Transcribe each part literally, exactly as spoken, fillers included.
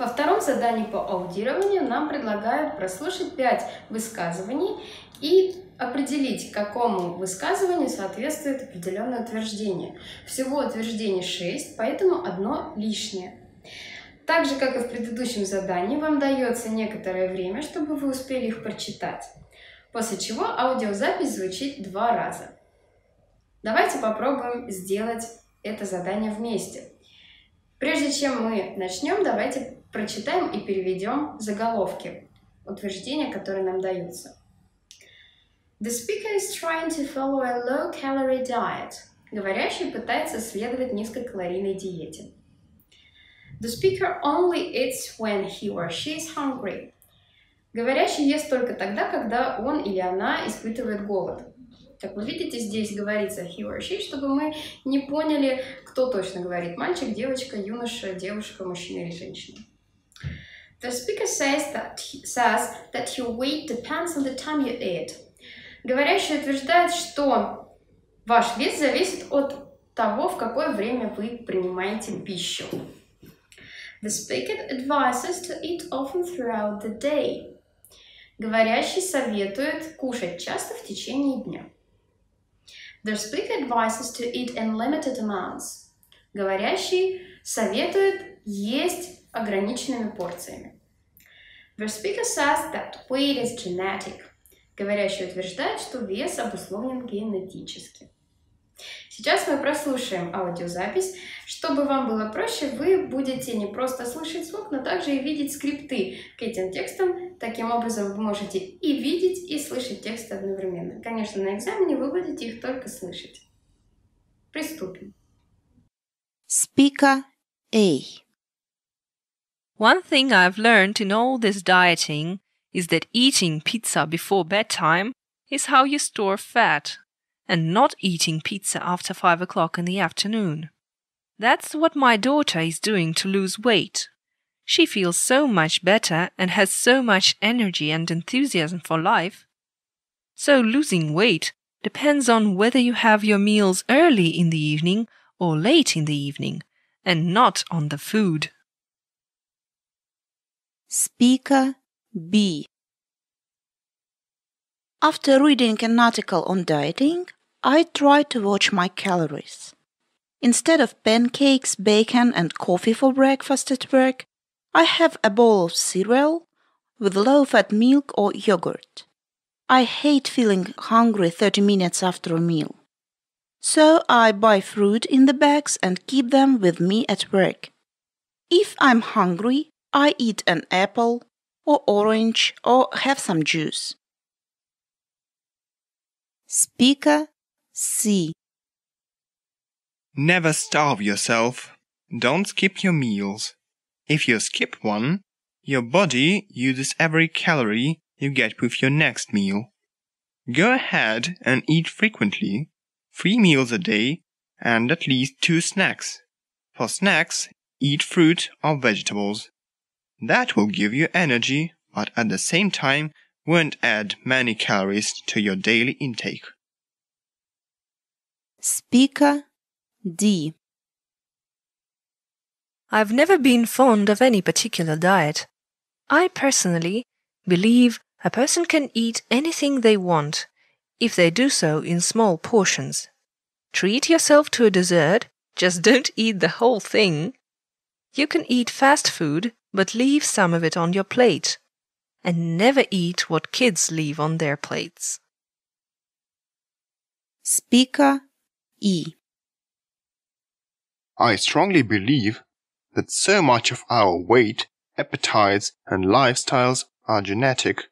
Во втором задании по аудированию нам предлагают прослушать пять высказываний и определить, какому высказыванию соответствует определенное утверждение. Всего утверждений шесть, поэтому одно лишнее. Так же, как и в предыдущем задании, вам дается некоторое время, чтобы вы успели их прочитать, после чего аудиозапись звучит два раза. Давайте попробуем сделать это задание вместе. Прежде чем мы начнем, давайте прочитаем и переведем заголовки утверждения, которые нам даются. The speaker is trying to follow a low-calorie diet. Говорящий пытается следовать низкокалорийной диете. The speaker only eats when he or she is hungry. Говорящий ест только тогда, когда он или она испытывает голод. Как вы видите, здесь говорится he or she, чтобы мы не поняли, кто точно говорит: мальчик, девочка, юноша, девушка, мужчина или женщина. The speaker says that he, says that your weight depends on the time you eat. Говорящий утверждает, что ваш вес зависит от того, в какое время вы принимаете пищу. The speaker advises to eat often throughout the day. Говорящий советует кушать часто в течение дня. The speaker advises to eat unlimited amounts. Говорящий советует есть ограниченными порциями. The speaker says that weight is genetic. Говорящий утверждает, что вес обусловлен генетически. Сейчас мы прослушаем аудиозапись. Чтобы вам было проще, вы будете не просто слышать звук, но также и видеть скрипты к этим текстам. Таким образом, вы можете и видеть, и слышать тексты одновременно. Конечно, на экзамене вы будете их только слышать. Приступим. Speaker A. One thing I've learned in all this dieting is that eating pizza before bedtime is how you store fat, and not eating pizza after five o'clock in the afternoon. That's what my daughter is doing to lose weight. She feels so much better and has so much energy and enthusiasm for life. So losing weight depends on whether you have your meals early in the evening or late in the evening, and not on the food. Speaker B. After reading an article on dieting, I try to watch my calories. Instead of pancakes, bacon and coffee for breakfast at work, I have a bowl of cereal with low-fat milk or yogurt. I hate feeling hungry thirty minutes after a meal. So I buy fruit in the bags and keep them with me at work. If I'm hungry, I eat an apple or orange or have some juice. Speaker C. Never starve yourself. Don't skip your meals. If you skip one, your body uses every calorie you get with your next meal. Go ahead and eat frequently, three meals a day and at least two snacks. For snacks, eat fruit or vegetables. That will give you energy, but at the same time won't add many calories to your daily intake. Speaker D. I've never been fond of any particular diet. I personally believe a person can eat anything they want if they do so in small portions. Treat yourself to a dessert, just don't eat the whole thing. You can eat fast food, but leave some of it on your plate, and never eat what kids leave on their plates. Speaker E. I strongly believe that so much of our weight, appetites and lifestyles are genetic.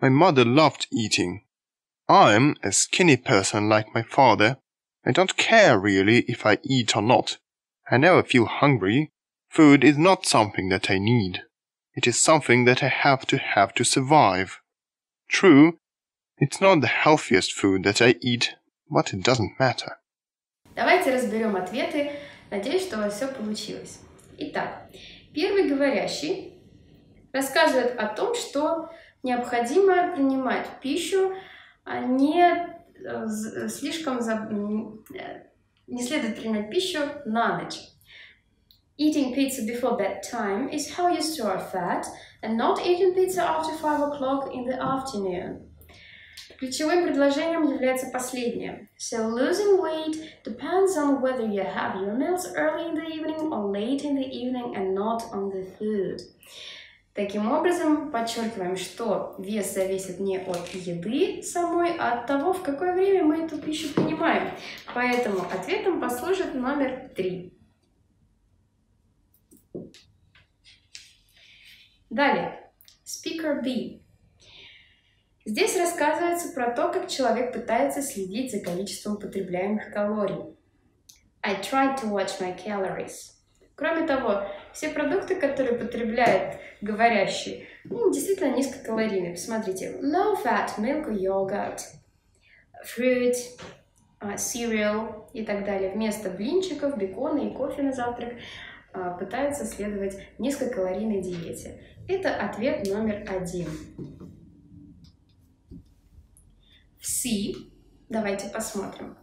My mother loved eating. I'm a skinny person like my father. I don't care really if I eat or not. I never feel hungry. Food is not something that I need. It is something that I have to have to survive. True, it's not the healthiest food that I eat, but it doesn't matter. Давайте разберем ответы. Надеюсь, что у вас все получилось. Итак, первый говорящий рассказывает о том, что необходимо принимать пищу, а не слишком... Не следует принимать пищу на ночь. Eating pizza before bedtime is how you store fat, and not eating pizza after five o'clock in the afternoon. Ключевым предложением является последнее. So losing weight depends on whether you have your meals early in the evening or late in the evening and not on the food. Таким образом, подчеркиваем, что вес зависит не от еды самой, а от того, в какое время мы эту пищу принимаем. Поэтому ответом послужит номер три. Далее, speaker B. Здесь рассказывается про то, как человек пытается следить за количеством потребляемых калорий. I tried to watch my calories. Кроме того, все продукты, которые потребляет говорящий, ну, действительно низкокалорийные. Посмотрите. Low-fat milk or yogurt, fruit, uh, cereal и так далее. Вместо блинчиков, бекона и кофе на завтрак uh, пытается следовать низкокалорийной диете. Это ответ номер один. В C давайте посмотрим.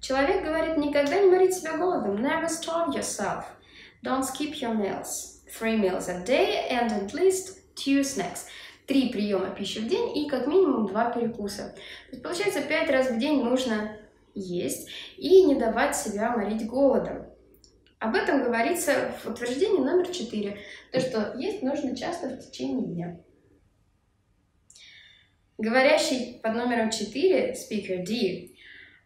Человек говорит: никогда не морить себя голодом. Never starve yourself. Don't skip your meals. Three meals a day and at least two snacks. Три приема пищи в день и как минимум два перекуса. То есть, получается, пять раз в день нужно есть и не давать себя морить голодом. Об этом говорится в утверждении номер четыре. То, что есть нужно часто в течение дня. Говорящий под номером четыре, speaker D,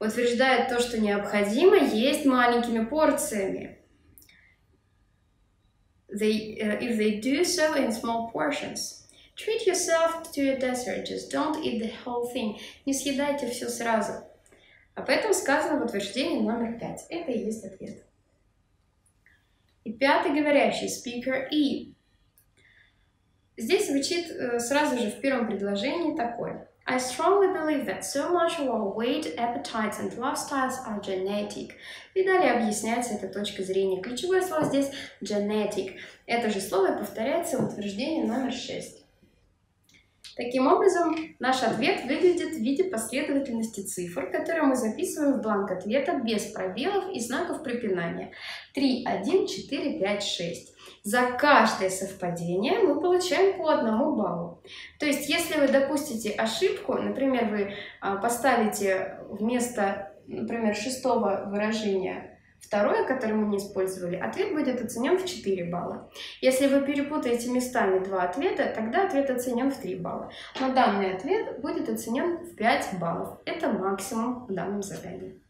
утверждает то, что необходимо есть маленькими порциями. They, uh, if they do so in small portions. Treat yourself to a dessert, just don't eat the whole thing. Не съедайте все сразу. Об этом сказано в утверждении номер пять. Это и есть ответ. И пятый говорящий, speaker E. Здесь звучит сразу же в первом предложении такое. I strongly believe that so much of our weight, appetites and lifestyles are genetic. И далее объясняется эта точка зрения. Ключевое слово здесь genetic. Это же слово повторяется в утверждении номер шесть. Таким образом, наш ответ выглядит в виде последовательности цифр, которые мы записываем в бланк ответа без пробелов и знаков препинания. три, один, четыре, пять, шесть. За каждое совпадение мы получаем по одному баллу. То есть, если вы допустите ошибку, например, вы поставите вместо, например, шестого выражения второе, которое мы не использовали, ответ будет оценен в четыре балла. Если вы перепутаете местами два ответа, тогда ответ оценен в три балла. Но данный ответ будет оценен в пять баллов. Это максимум в данном задании.